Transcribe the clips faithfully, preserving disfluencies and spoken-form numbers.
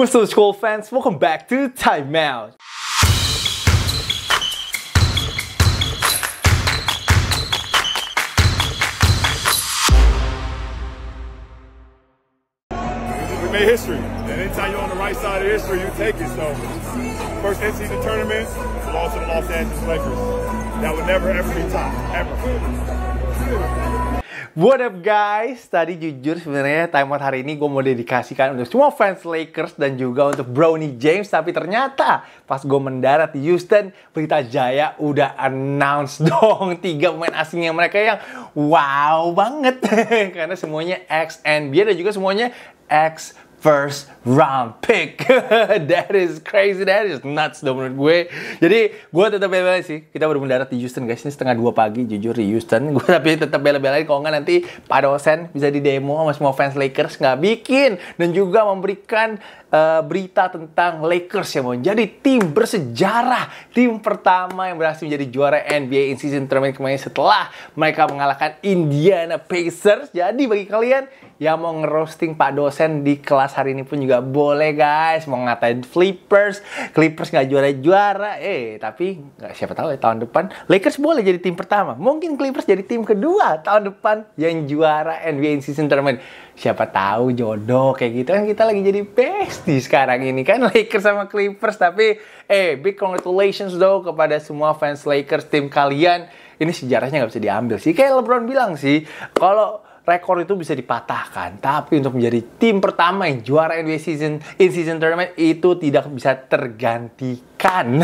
What's up school fans, welcome back to Time Out. We made history, and anytime you're on the right side of history, you take it. So, first in-season tournament, lost to the Los Angeles Lakers. That would never ever be top, ever. What up guys, tadi jujur sebenarnya time out hari ini gue mau dedikasikan untuk semua fans Lakers dan juga untuk Bronny James. Tapi ternyata pas gue mendarat di Houston, Pelita Jaya udah announce dong tiga pemain asingnya mereka yang wow banget. Karena semuanya ex N B A dan juga semuanya ex first round pick. That is crazy, that is nuts dong menurut gue. Jadi gue tetap bela-belain sih. Kita baru mendarat di Houston guys, ini setengah dua pagi jujur di Houston. Gue tapi tetap bela-belain, kalau nggak nanti Pak dosen bisa di demo sama semua fans Lakers nggak bikin dan juga memberikan uh, berita tentang Lakers yang mau jadi tim bersejarah, tim pertama yang berhasil menjadi juara N B A in season tournament kemarin setelah mereka mengalahkan Indiana Pacers. Jadi bagi kalian yang mau ngerosting Pak dosen di kelas hari ini pun juga boleh guys. Mau ngatain Clippers, Clippers nggak juara-juara. Eh, tapi nggak siapa tahu ya, tahun depan Lakers boleh jadi tim pertama. Mungkin Clippers jadi tim kedua tahun depan yang juara N B A in season tournament. Siapa tahu jodoh kayak gitu kan, kita lagi jadi bestie sekarang ini kan Lakers sama Clippers. Tapi eh, big congratulations though kepada semua fans Lakers, tim kalian. Ini sejarahnya nggak bisa diambil sih. Kayak LeBron bilang sih, kalau rekor itu bisa dipatahkan, tapi untuk menjadi tim pertama yang juara N B A season in season tournament itu tidak bisa tergantikan.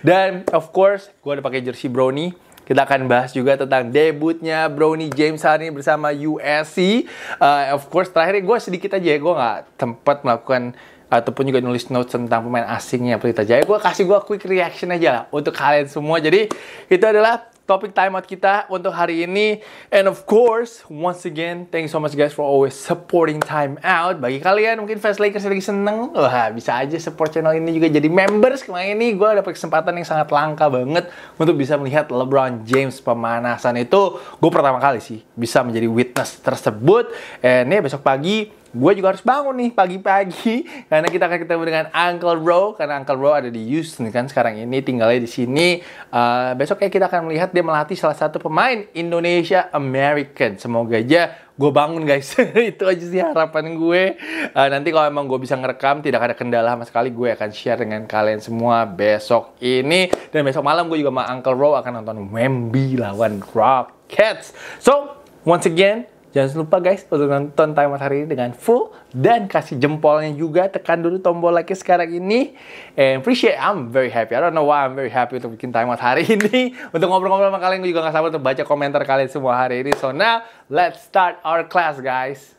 Dan of course, gue udah pakai jersey Bronny. Kita akan bahas juga tentang debutnya Bronny James hari ini bersama U S C. Uh, of course, terakhir gue sedikit aja ya, gue nggak tempat melakukan ataupun juga nulis notes tentang pemain asingnya Pelita Jaya. Gue kasih gue quick reaction aja lah untuk kalian semua. Jadi itu adalah topik timeout kita untuk hari ini. And of course, once again, thank you so much guys for always supporting timeout. Bagi kalian mungkin fans Lakers lagi seneng, wah bisa aja support channel ini juga jadi members. Kemarin ini gue dapet kesempatan yang sangat langka banget untuk bisa melihat LeBron James pemanasan itu. Gue pertama kali sih bisa menjadi witness tersebut. And ya yeah, besok pagi gue juga harus bangun nih pagi-pagi karena kita akan ketemu dengan Uncle Ro, karena Uncle Ro ada di Houston kan sekarang ini, tinggalnya di sini. Uh, besok kayak kita akan melihat dia melatih salah satu pemain Indonesia American. Semoga aja gue bangun guys. Itu aja sih harapan gue. Uh, nanti kalau emang gue bisa ngerekam tidak ada kendala sama sekali, gue akan share dengan kalian semua besok ini. Dan besok malam gue juga sama Uncle Ro akan nonton Wemby lawan Rock Cats. So once again, jangan lupa guys untuk nonton timeout hari ini dengan full dan kasih jempolnya juga, tekan dulu tombol like sekarang ini. And appreciate, I'm very happy. I don't know why I'm very happy untuk bikin timeout hari ini. Untuk ngobrol-ngobrol sama kalian, gue juga gak sabar untuk baca komentar kalian semua hari ini. So now let's start our class guys.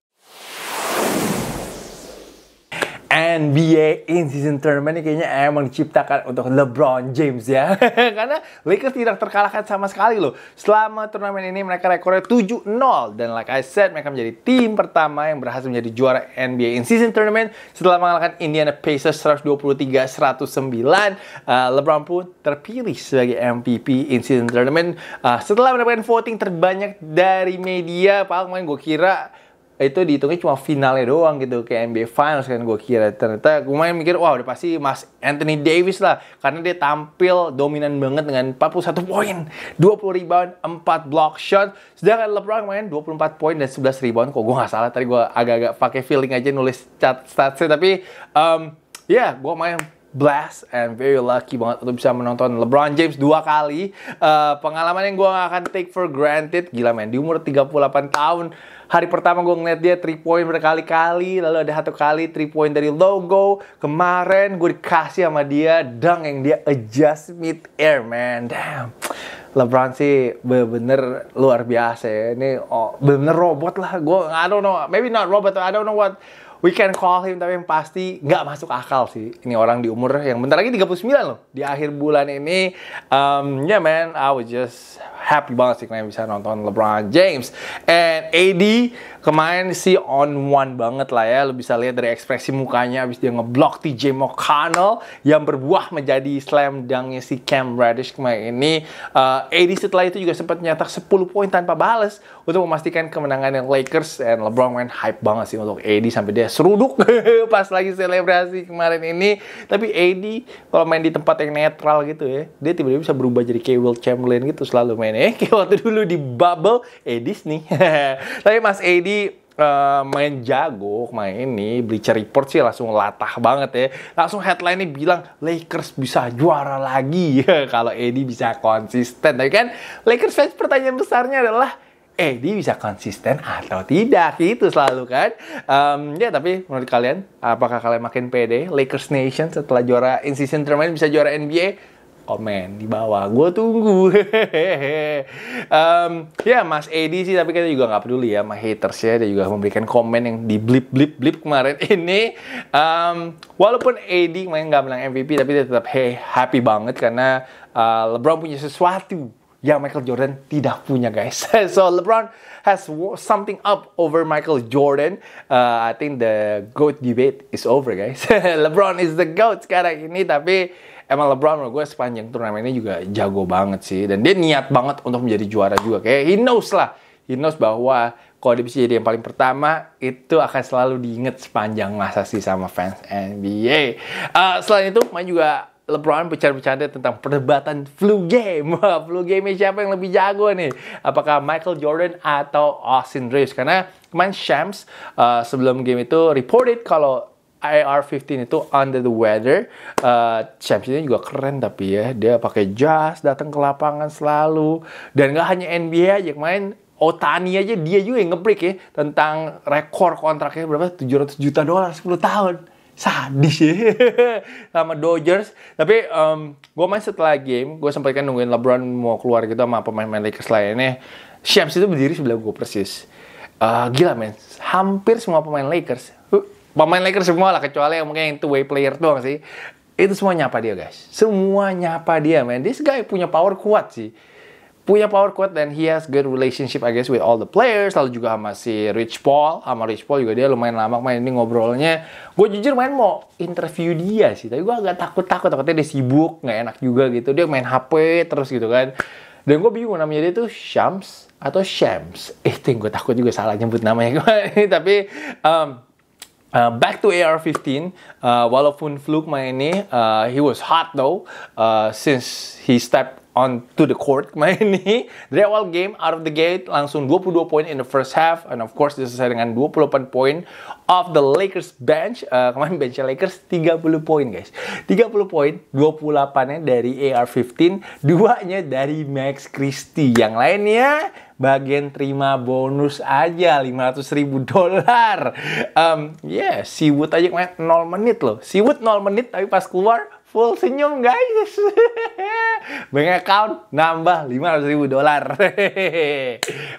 N B A in season tournament ini kayaknya emang diciptakan untuk LeBron James ya. Karena Lakers tidak terkalahkan sama sekali loh. Selama turnamen ini mereka rekornya tujuh nol. Dan like I said, mereka menjadi tim pertama yang berhasil menjadi juara N B A in season tournament setelah mengalahkan Indiana Pacers seratus dua puluh tiga seratus sembilan. uh, LeBron pun terpilih sebagai M V P in season tournament uh, setelah mendapatkan voting terbanyak dari media. Paling gue kira itu dihitungnya cuma finalnya doang gitu, kayak N B A Finals kan gue kira. Ternyata gue main mikir, wah udah pasti Mas Anthony Davis lah, karena dia tampil dominan banget dengan empat puluh satu poin, dua puluh rebound, empat block shot. Sedangkan LeBron main dua puluh empat poin dan sebelas rebound. Kok gue gak salah, tadi gue agak-agak pakai feeling aja nulis stat-statsnya. Tapi um, ya yeah, gue main blast and very lucky banget untuk bisa menonton LeBron James dua kali. Uh, pengalaman yang gue gak akan take for granted. Gila men, di umur tiga puluh delapan tahun. Hari pertama gue ngeliat dia three point berkali-kali. Lalu ada satu kali three point dari logo. Kemarin gue dikasih sama dia dunk yang dia adjust mid-air, man. Damn. LeBron sih bener-bener luar biasa ya. Ini oh, bener-bener robot lah. Gue, I don't know. Maybe not robot. I don't know what we can call him. Tapi yang pasti nggak masuk akal sih. Ini orang di umur yang bentar lagi tiga puluh sembilan loh. Di akhir bulan ini. Um, yeah, man. I was just happy banget sih kalian bisa nonton LeBron James. And A D Kemarin sih on one banget lah ya. Lo bisa lihat dari ekspresi mukanya abis dia ngeblok T J McConnell yang berbuah menjadi slam dunknya si Cam Reddish kemarin ini. uh, A D setelah itu juga sempat nyetak sepuluh poin tanpa balas untuk memastikan kemenangan yang Lakers, and LeBron main hype banget sih untuk A D sampai dia seruduk pas lagi selebrasi kemarin ini. Tapi A D kalau main di tempat yang netral gitu ya, dia tiba-tiba bisa berubah jadi kayak Wilt Chamberlain gitu, selalu main eh kayak waktu dulu di bubble Edis nih. Tapi Mas Edi uh, main jago main ini. Bleacher Report sih langsung latah banget ya, langsung headline-nya bilang Lakers bisa juara lagi kalau Edi bisa konsisten. Tapi kan Lakers fans pertanyaan besarnya adalah Edi bisa konsisten atau tidak, itu selalu kan. um, Ya tapi menurut kalian, apakah kalian makin pede Lakers Nation setelah juara in-season tournament bisa juara N B A? Komen di bawah, gue tunggu. um, Ya Mas Edi sih, tapi kita juga gak peduli ya sama haters ya. Dia juga memberikan komen yang di blip blip blip kemarin ini. um, Walaupun Edi main gak menang M V P, tapi dia tetap hey, happy banget karena uh, LeBron punya sesuatu yang Michael Jordan tidak punya, guys. So LeBron has something up over Michael Jordan. uh, I think the GOAT debate is over, guys. LeBron is the GOAT sekarang ini. Tapi emang LeBron menurut gue sepanjang turnamen ini juga jago banget sih. Dan dia niat banget untuk menjadi juara juga. Kayak he knows lah. He knows bahwa kalau dia bisa jadi yang paling pertama, itu akan selalu diingat sepanjang masa sih sama fans N B A. Uh, selain itu, main juga LeBron bercanda-bercanda tentang perdebatan flu game. Flu game siapa yang lebih jago nih? Apakah Michael Jordan atau Austin Reaves? Karena kemarin Shams uh, sebelum game itu reported kalau I R fifteen itu under the weather. uh, Shams ini juga keren tapi ya, dia pakai jas, datang ke lapangan selalu. Dan gak hanya N B A aja, main Otani aja dia juga yang nge-break ya tentang rekor kontraknya berapa, tujuh ratus juta dolar sepuluh tahun. Sadis ya sama Dodgers. Tapi um, gue main setelah game, gue sempat kan nungguin LeBron mau keluar gitu sama pemain-pemain Lakers lainnya. Shams itu berdiri sebelah gue persis. uh, Gila men, hampir semua pemain Lakers Pemain Lakers semua lah, kecuali yang mungkin yang two-way player doang sih. Itu semua nyapa dia, guys. Semua nyapa dia, man. This guy punya power kuat sih. Punya power kuat dan he has good relationship, I guess, with all the players. Lalu juga sama si Rich Paul. Sama Rich Paul juga dia lumayan lama main ini ngobrolnya. Gue jujur main mau interview dia sih. Tapi gue agak takut-takut. Takutnya dia sibuk, nggak enak juga gitu. Dia main H P terus gitu kan. Dan gue bingung namanya dia tuh Shams atau Shams. Eh, gue takut juga salah nyebut namanya. Tapi... Um, Uh, back to A R fifteen, uh, walaupun fluke main ini, uh, he was hot though uh, since he stepped onto the court main ini. Dari awal game, out of the gate, langsung dua puluh dua poin in the first half. And of course, diselesai dengan dua puluh delapan poin off the Lakers bench. Uh, kemarin benchnya Lakers tiga puluh poin, guys. tiga puluh poin, dua puluh delapannya dari A R fifteen, duanya dari Max Christie. Yang lainnya bagian terima bonus aja lima ratus ribu dolar. um, Ya, yeah, Seawood aja main nol menit loh. Seawood nol menit tapi pas keluar full senyum, guys. Bank account nambah lima ratus ribu dolar.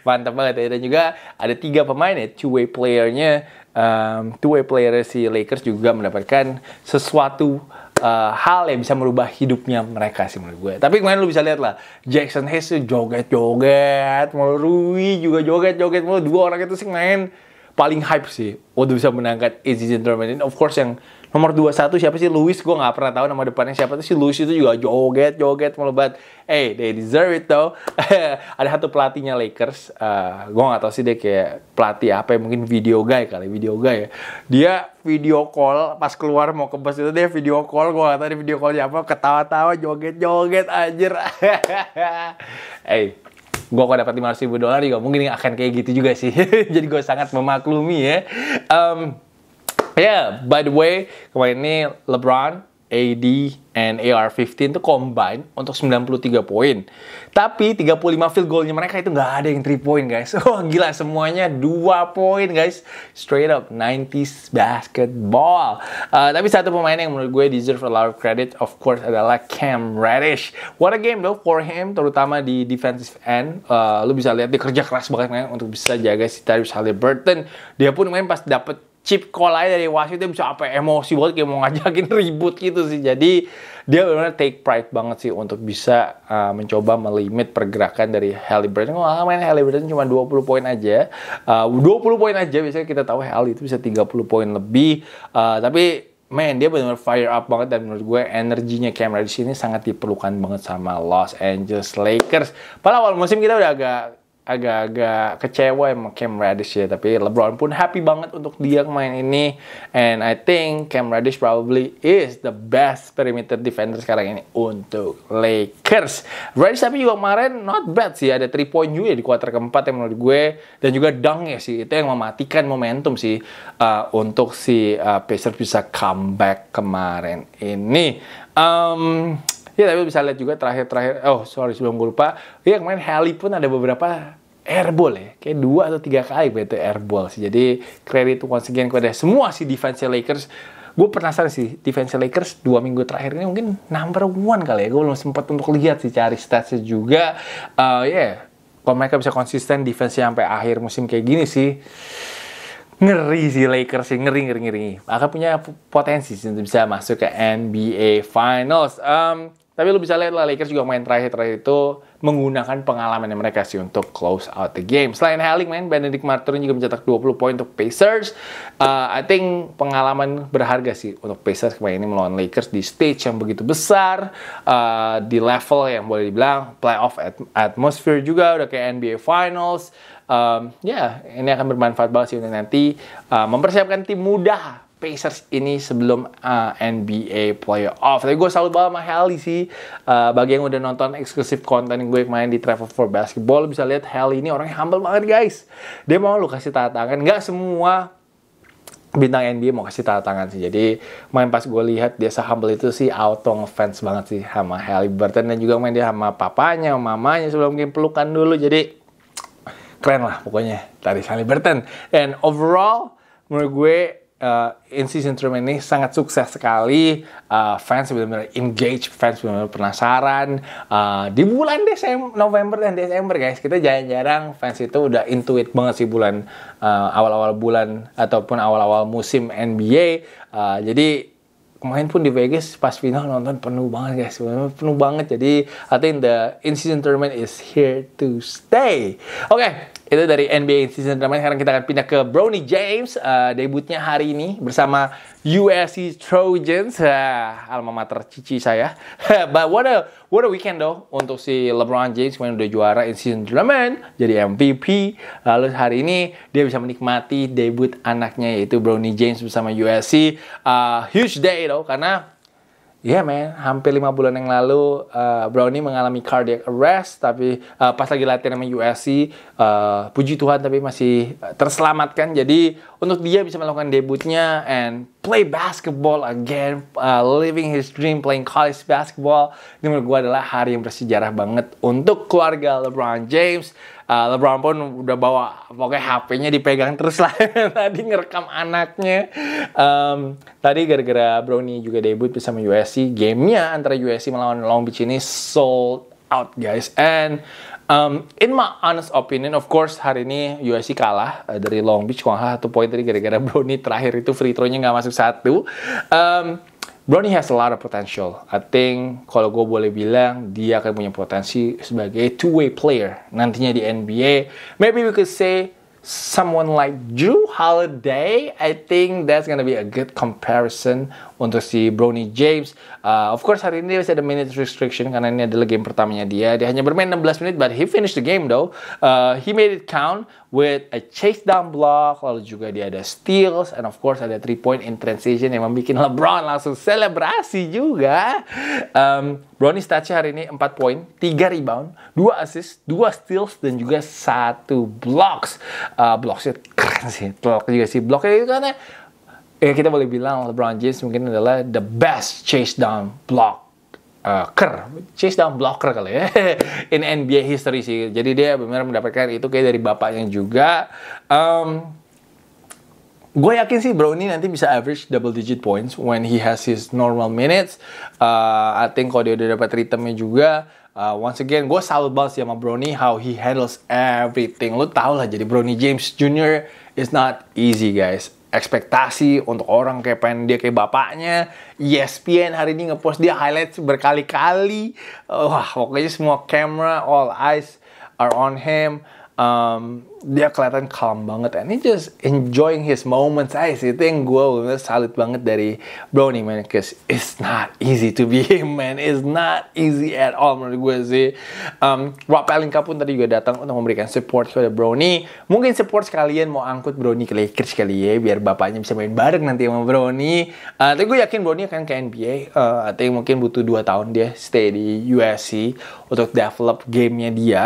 Mantap banget ya. Dan juga ada tiga pemain ya, two-way player-nya. um, Two-way player si Lakers juga mendapatkan sesuatu Uh, hal yang bisa merubah hidupnya mereka sih menurut gue. Tapi kemarin lu bisa lihat lah, Jackson Hayes joget-joget, mau Rui juga joget-joget, mau dua orang itu sih main paling hype sih untuk bisa menangkat in-season tournament. Of course yang nomor dua puluh satu siapa sih, Lewis, gue nggak pernah tahu nama depannya siapa tuh si Lewis itu juga joget-joget melebat. Eh, hey, they deserve it though. Ada satu pelatihnya Lakers, uh, gue nggak tahu sih dia kayak pelatih apa, mungkin video guy kali, video guy ya. Dia video call pas keluar mau ke bus itu dia video call, gue nggak tahu dia video call siapa, ketawa-tawa joget-joget anjir. Eh, hey. Gue kalau dapat lima ratus ribu dolar juga mungkin akan kayak gitu juga sih. Jadi gue sangat memaklumi ya. um, Ya, yeah, by the way, kemarin ini LeBron, A D, and A R fifteen itu combine untuk sembilan puluh tiga poin. Tapi tiga puluh lima field goalnya mereka itu nggak ada yang three point, guys. Oh gila, semuanya dua poin, guys. Straight up nineties basketball. uh, Tapi satu pemain yang menurut gue deserve a lot of credit, of course, adalah Cam Reddish. What a game though for him, terutama di defensive end. uh, Lu bisa lihat dia kerja keras banget, kan, untuk bisa jaga si Tyrese Haliburton. Dia pun main pas dapet chip call aja dari wasit, dia bisa apa emosi banget kayak mau ngajakin ribut gitu sih. Jadi dia benar-benar take pride banget sih untuk bisa uh, mencoba melimit pergerakan dari Haliburton. Kalau oh, main Haliburton cuma dua puluh poin aja, uh, dua puluh poin aja biasanya kita tahu Hali itu bisa tiga puluh poin lebih, uh, tapi man, dia benar-benar fire up banget, dan menurut gue energinya Cam Reddish ini sangat diperlukan banget sama Los Angeles Lakers. Pada awal musim kita udah agak agak-agak kecewa sama Cam Reddish ya, tapi LeBron pun happy banget untuk dia main ini. And I think Cam Reddish probably is the best perimeter defender sekarang ini untuk Lakers. Reddish tapi juga kemarin not bad sih, ada three point juga di kuarter keempat yang menurut gue, dan juga dunk ya sih, itu yang mematikan momentum sih uh, untuk si uh, Pacers bisa comeback kemarin ini. Um, Ya, tapi bisa lihat juga terakhir-terakhir, oh sorry sebelum gue lupa, ya kemarin Hali pun ada beberapa airball ya, kayak dua atau tiga kali begitu airball sih. Jadi kredit once again kepada semua si defense Lakers. Gue penasaran sih, defense Lakers dua minggu terakhir ini mungkin number one kali ya, gue belum sempat untuk lihat sih, cari statsnya juga. Uh, ya, yeah. Kalau mereka bisa konsisten defense-nya sampai akhir musim kayak gini sih, ngeri sih Lakers sih, ngeri ngeri ngeri. Akan punya potensi sih untuk bisa masuk ke N B A Finals. Um, tapi lu bisa lihat lah Lakers juga main terakhir-terakhir itu menggunakan pengalaman mereka sih untuk close out the game. Selain Halik, main Benedict Martin juga mencetak dua puluh poin untuk Pacers. Uh, I think pengalaman berharga sih untuk Pacers kemarin ini melawan Lakers di stage yang begitu besar, uh, di level yang boleh dibilang playoff at- atmosphere juga, udah kayak N B A Finals. Um, ya, yeah, ini akan bermanfaat banget sih untuk nanti uh, mempersiapkan tim muda Pacers ini sebelum uh, N B A playoff. Tapi gue salut banget sama Hali sih. Uh, bagi yang udah nonton eksklusif konten gue main di Travel for Basketball, bisa lihat Hali ini orangnya humble banget guys. Dia mau lu kasih tanda tangan, nggak semua bintang N B A mau kasih tanda tangan sih. Jadi main pas gue lihat dia se-humble itu sih, auto ngefans banget sih sama Haliburton, dan juga main dia sama papanya, sama mamanya sebelum game pelukan dulu. Jadi keren lah pokoknya dari Haliburton. Dan overall menurut gue uh, in-season tournament ini sangat sukses sekali. Uh, fans benar-benar engage, fans benar-benar penasaran. Uh, di bulan Desember, November dan Desember guys, kita jarang-jarang fans itu udah intuit banget sih bulan uh, awal-awal bulan ataupun awal-awal musim N B A. Uh, jadi kemarin pun di Vegas pas final nonton penuh banget guys, penuh banget. Jadi I think the in-season tournament is here to stay. Oke, okay, itu dari N B A in-season tournament. Sekarang kita akan pindah ke Bronny James, uh, debutnya hari ini bersama U S C Trojans, uh, alma mater cici saya. But what a what a weekend though untuk si LeBron James, kemarin udah juara in-season tournament, jadi M V P. Lalu hari ini dia bisa menikmati debut anaknya yaitu Bronny James bersama U S C. Uh, huge day though, karena ya yeah, man, hampir lima bulan yang lalu uh, Bronny mengalami cardiac arrest, tapi uh, pas lagi latihan sama U S C, uh, puji Tuhan tapi masih uh, terselamatkan. Jadi untuk dia bisa melakukan debutnya and play basketball again, uh, living his dream playing college basketball, ini menurut gue adalah hari yang bersejarah banget untuk keluarga LeBron James. Uh, LeBron pun udah bawa pokoknya H P-nya dipegang terus lah tadi ngerekam anaknya. Um, tadi gara-gara Bronny juga debut bersama U S C, gamenya antara U S C melawan Long Beach ini sold out guys. And um, in my honest opinion, of course hari ini U S C kalah uh, dari Long Beach, kalah satu poin tadi gara-gara Bronny terakhir itu free throw-nya nggak masuk satu. Um, Bronny has a lot of potential. I think kalau gue boleh bilang dia akan punya potensi sebagai two-way player nantinya di N B A. Maybe we could say someone like Jrue Holiday. I think that's gonna be a good comparison untuk si Bronny James. Uh, of course hari ini dia ada minute restriction karena ini adalah game pertamanya dia. Dia hanya bermain enam belas menit, but he finished the game though. Uh, he made it count with a chase down block, lalu juga dia ada steals, and of course ada three point in transition yang membuat LeBron langsung selebrasi juga. Um, Bronny statsnya hari ini empat poin, tiga rebound, dua assist, dua steals, dan juga satu blocks. Uh, blocksnya keren sih, block juga sih. Blocknya itu karena ya kita boleh bilang LeBron James mungkin adalah the best chase down block. Uh, ker, chase down blocker kali ya in N B A history sih. Jadi dia benar-benar mendapatkan itu kayak dari bapaknya juga. Um, gue yakin sih Bronny nanti bisa average double digit points when he has his normal minutes. Uh, I think kalau dia udah dapat ritmenya juga. Uh, once again, gue salut banget sih sama Bronny, how he handles everything. Lo tau lah, jadi Bronny James Junior is not easy guys. ekspektasi untuk orang kayak pengen dia kayak bapaknya. E S P N hari ini ngepost dia highlights berkali-kali. Wah, pokoknya semua camera, all eyes are on him. Um, dia kelihatan calm banget, and he just enjoying his moments. Guys, itu yang gue salut banget dari Bronny, man, cause it's not easy to be him, man. It's not easy at all menurut gue sih. um, Rob Beveridge pun tadi juga datang untuk memberikan support kepada Bronny. Mungkin support sekalian mau angkut Bronny ke Lakers kali ya, biar bapaknya bisa main bareng nanti sama Bronny. uh, Tapi gue yakin Bronny akan ke N B A. uh, I think mungkin butuh dua tahun dia stay di U S C untuk develop gamenya dia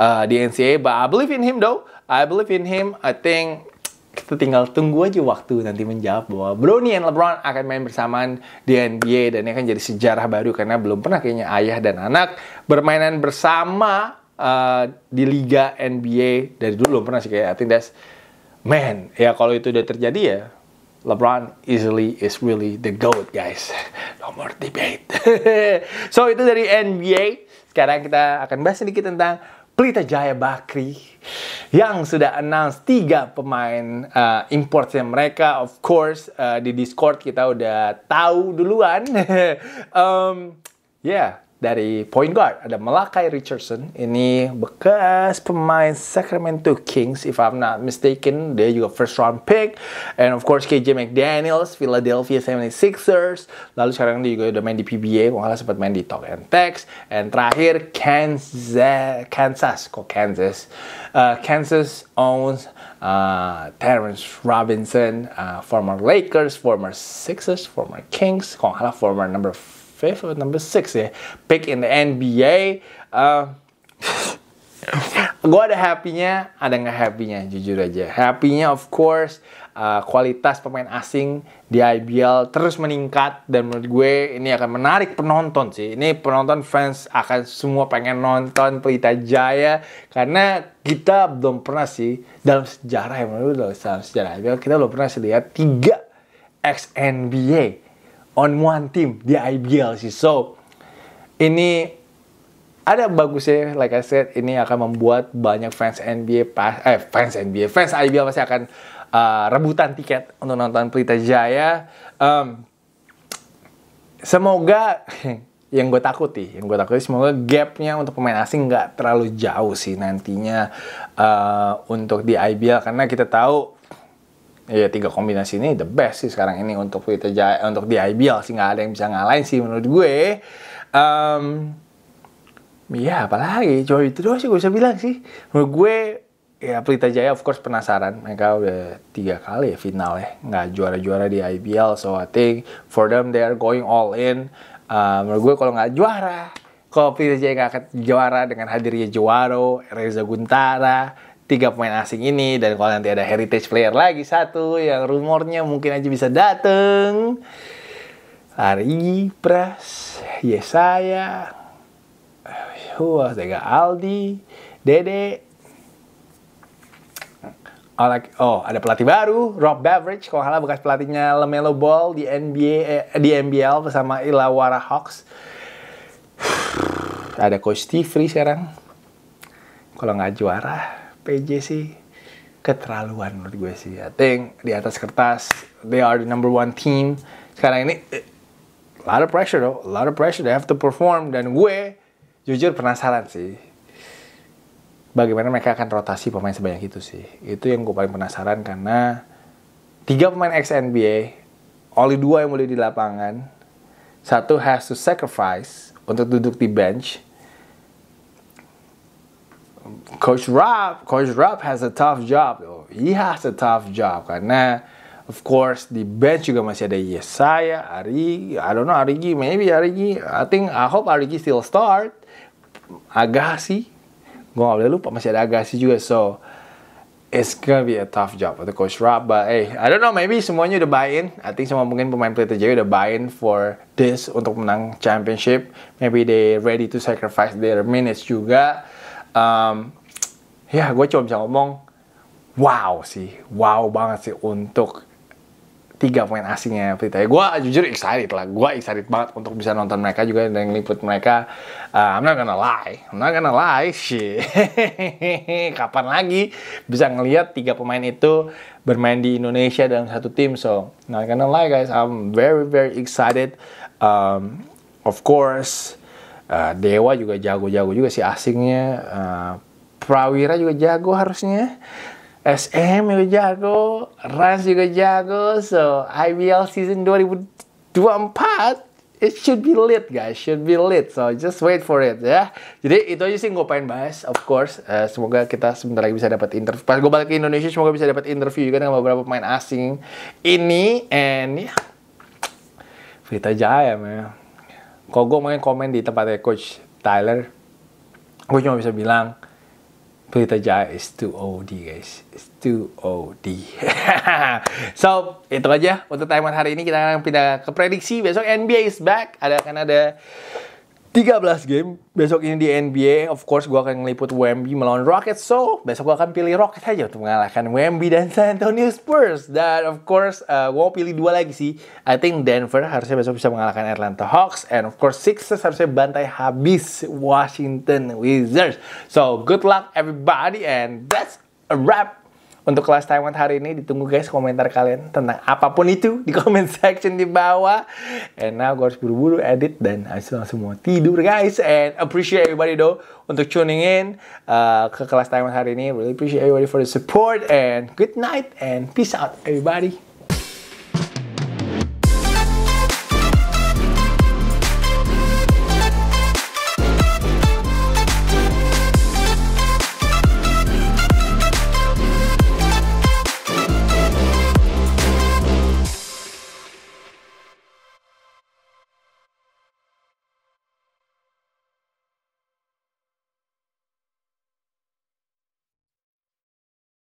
uh, di N C A A. But I believe in him though, I believe in him. I think kita tinggal tunggu aja waktu nanti menjawab bahwa Bronny dan LeBron akan main bersamaan di N B A, dan ini akan jadi sejarah baru karena belum pernah kayaknya ayah dan anak bermainan bersama uh, di liga N B A dari dulu belum pernah sih kayak. I think that's, man, ya kalau itu udah terjadi ya LeBron easily is really the GOAT, guys. No more debate. So itu dari N B A. Sekarang kita akan bahas sedikit tentang Pelita Jaya Bakrie yang sudah announce tiga pemain uh, importnya mereka. Of course uh, di Discord kita udah tahu duluan. um, ya yeah, dari point guard ada Malachi Richardson, ini bekas pemain Sacramento Kings if I'm not mistaken, dia juga first round pick, and of course K J McDaniels, Philadelphia seventy-sixers, lalu sekarang dia juga udah main di P B A, malah sempat main di Talk and Text, and terakhir Kansas Kansas kok Kansas uh, Kansas owns uh, Terrence Robinson, uh, former Lakers, former Sixers, former Kings, kok malah former number fifth or number six ya, pick in the N B A. Uh, gue ada happy-nya, ada nggak happy-nya, jujur aja. Happy-nya of course, uh, kualitas pemain asing di I B L terus meningkat, dan menurut gue ini akan menarik penonton sih. Ini penonton fans akan semua pengen nonton Pelita Jaya, karena kita belum pernah sih dalam sejarah ya, menurut dalam sejarah I B L kita belum pernah sih lihat tiga ex N B A on one team di I B L sih. So ini ada bagusnya, like I said, ini akan membuat banyak fans N B A pas, eh fans N B A, fans I B L pasti akan uh, rebutan tiket untuk nonton Pelita Jaya. Um, semoga yang gue takuti, yang gue takuti semoga gapnya untuk pemain asing nggak terlalu jauh sih nantinya uh, untuk di I B L, karena kita tahu ya tiga kombinasi ini the best sih sekarang ini untuk Pelita Jaya, untuk di I B L sih nggak ada yang bisa ngalahin sih menurut gue. Um, ya apalagi cuma itu doang sih gue bisa bilang sih. Menurut gue ya Pelita Jaya of course penasaran, mereka udah tiga kali ya final ya nggak juara-juara di I B L, so I think for them they are going all in. Uh, menurut gue kalau nggak juara, kalau Pelita Jaya nggak akan juara dengan hadirnya Juwaro, Reza Guntara, tiga pemain asing ini, dan kalau nanti ada heritage player lagi satu yang rumornya mungkin aja bisa dateng, Ari Pras, Yesaya, wah, Tega Aldi, Dede, oh ada pelatih baru Rob Beveridge, kalau salah bekas pelatihnya LaMelo Ball di N B A, eh, di N B L bersama Illawarra Hawks. Ada Coach Tifri sekarang. Kalau nggak juara P J sih keterlaluan menurut gue sih. I think di atas kertas they are the number one team sekarang ini. A lot of pressure though, a lot of pressure, they have to perform. Dan gue jujur penasaran sih bagaimana mereka akan rotasi pemain sebanyak itu sih. Itu yang gue paling penasaran, karena tiga pemain ex N B A, only dua yang boleh di lapangan, satu has to sacrifice untuk duduk di bench. Coach Rob, Coach Rob has a tough job. Oh, he has a tough job karena of course di bench juga masih ada Yesaya, Ari, I don't know Arigi, maybe Arigi. I think I hope Arigi still start. Agassi, gue gak boleh lupa masih ada Agassi juga. So it's gonna be a tough job for the Coach Rob. But hey, I don't know, maybe semuanya udah buy-in. I think semua mungkin pemain Pelita Jaya udah buy-in for this untuk menang championship. Maybe they ready to sacrifice their minutes juga. Um, ya gue cuma bisa ngomong wow sih, wow banget sih untuk tiga pemain asingnya Pelita. Gue jujur excited lah, gue excited banget untuk bisa nonton mereka juga dan ngeliput mereka. Uh, I'm not gonna lie, I'm not gonna lie, shit. Kapan lagi bisa ngelihat tiga pemain itu bermain di Indonesia dalam satu tim? So, not gonna lie guys, I'm very very excited. Um, of course, uh, Dewa juga jago-jago juga si asingnya. Uh, Prawira juga jago harusnya. S M juga jago, Rans juga jago, so I B L season dua ribu dua puluh empat it should be lit guys, should be lit, so just wait for it ya. Jadi itu aja sih gue pengen bahas, of course, uh, semoga kita sebentar lagi bisa dapat interview. Pas gue balik ke Indonesia semoga bisa dapat interview juga dengan beberapa pemain asing ini, and ya, Pelita Jaya man. Kalau gue main komen di tempatnya Coach Tyler, gue cuma bisa bilang, Pelita Jaya is too O D guys, it's too O D. So itu aja untuk timeline hari ini. Kita akan pindah ke prediksi. Besok N B A is back, ada akan ada tiga belas game besok ini di N B A. Of course gue akan ngeliput Wemby melawan Rockets, so besok gue akan pilih Rockets aja untuk mengalahkan Wemby dan San Antonio Spurs. Dan of course uh, gue mau pilih dua lagi sih. I think Denver harusnya besok bisa mengalahkan Atlanta Hawks, and of course Sixers harusnya bantai habis Washington Wizards. So good luck everybody, and that's a wrap untuk kelas Taiwan hari ini. Ditunggu guys komentar kalian tentang apapun itu di comment section di bawah. And now gue harus buru-buru edit dan harus langsung mau tidur guys. And appreciate everybody though untuk tuning in uh, ke kelas Taiwan hari ini. Really appreciate everybody for the support, and good night and peace out everybody.